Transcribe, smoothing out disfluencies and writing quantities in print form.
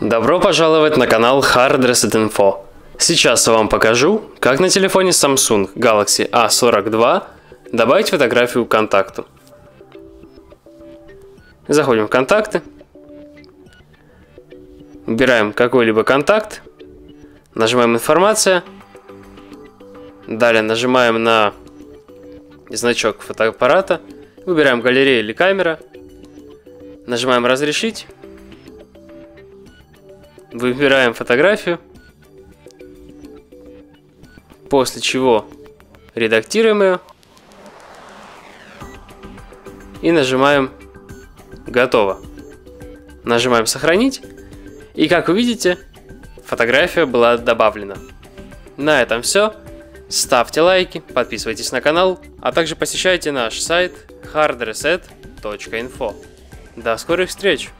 Добро пожаловать на канал HardReset Info. Сейчас я вам покажу, как на телефоне Samsung Galaxy A42 добавить фотографию к контакту. Заходим в контакты, выбираем какой-либо контакт, нажимаем информация, далее нажимаем на значок фотоаппарата, выбираем галерея или камера, нажимаем разрешить, выбираем фотографию, после чего редактируем ее и нажимаем готово. Нажимаем сохранить, и как вы видите, фотография была добавлена. На этом все. Ставьте лайки, подписывайтесь на канал, а также посещайте наш сайт hardreset.info. До скорых встреч!